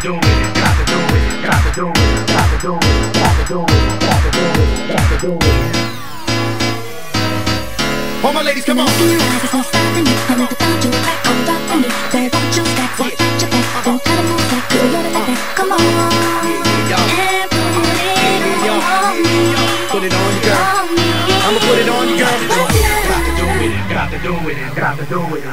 got to do it. All my ladies, come on. Come on. Put it on you, girl. I'ma put it on you, girl. Got to do it.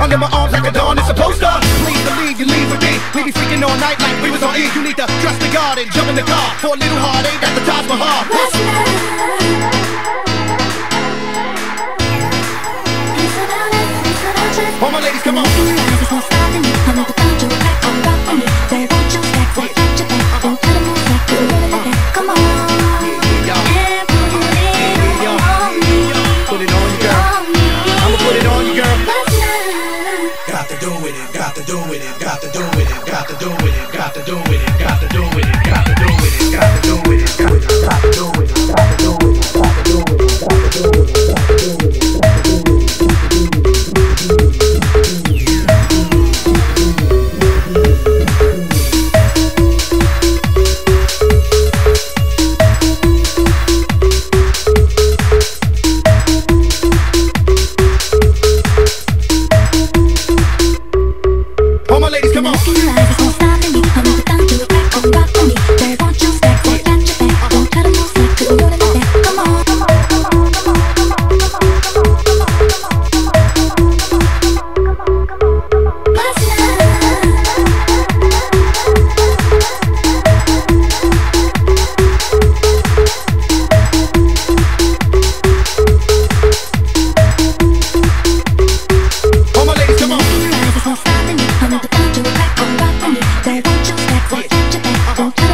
Under my arms like a dawn is supposed to. Please believe you leave with me. We be freaking all night like we was on E. You need to trust the God and jump in the car. For a little heartache, that's the Taj Mahal. What's love? All my ladies, come on. Come on. Put it on you, girl. I'ma put it on you, girl. Don't